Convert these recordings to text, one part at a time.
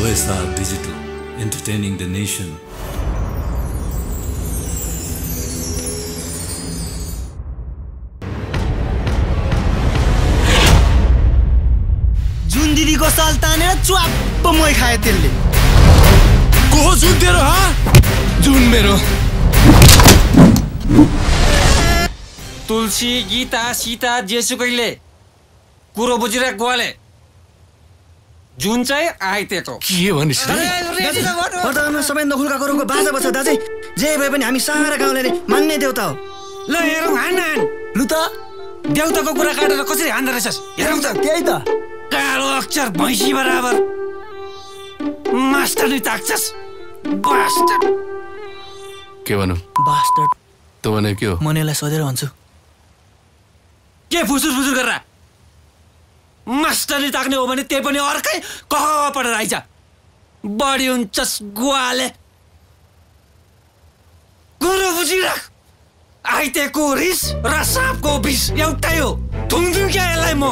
OSR Digital, entertaining the nation. जुन दीदी को साल तानेर च्वाप मोय खाए तेलले को जुन तेरो हा जुन मेरो तुलसी गीता सीता जेसु कहिले कुरो बुझिरा ग्वाले जुन चाहिँ आइ तेको के भनिस हटाउन सबै नखुल्का गरौको बाजा बच्चा दाजै जे भए पनि हामी सारा गाउँले नि मान्ने देउता हो ल हेरौ हानन लु त देउताको कुरा काटेर कसरी हान्द रहेछस् हेरौ त त्यही त कालो अक्षर भैँसी बराबर मास्टर नै ताक्छस् बास्टर्ड के भन्नु बास्टर्ड त भने के हो मनेलाई सोधेर भन्छु के फुसुर फुसुर गरेर मास्टर नै ताक्ने हो भने त्यही पनि अर्कै कह पढेर आइज बडी हुन्छस् ग्वाले गुरु बुझिरा आइतेको रिस र सापको बिष एउटै हो थुन्छु क्या यसलाई म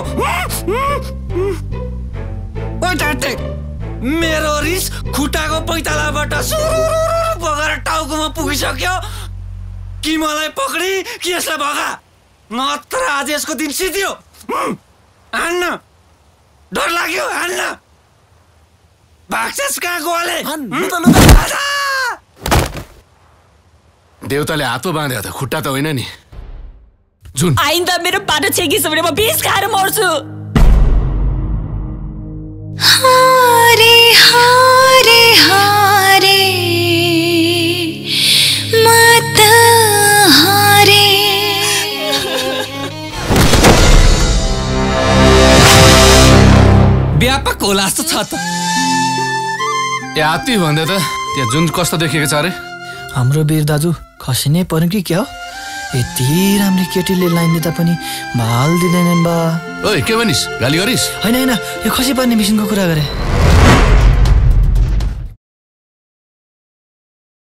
मेरो रिस खुट्टाको पैतालाबाट सुरुरुरु बगेर टाउकोमा पुगिसक्यो कि मलाई पक्री कि यसलाई भगा नत्र आज यसको दिन सिद्धियो हान्न डर लाग्यो हान्न भाग्छस् कहाँ गोले देउताले हातो बाँध्यो त खुट्टा त होइन नि जुन आइन्दा मेरो बाटो छेकिस भने म बिस खाएर मर्छु हारे हारे हारे मत हारे व्यापक होला जस्तो छ त ए आती भन्दै त त्यहाँ जुन कस्तो देखेको छ अरे हाम्रो वीर दाजु खसिनै पर्यो कि क्या हो यति राम्रो केटीले लाइन दिँदा पनि भाल दिँदैनन् बा ओइ के भनिस् गाली गरिस् हैन हैन यो खसी पर्ने मिसिनको कुरा गरे।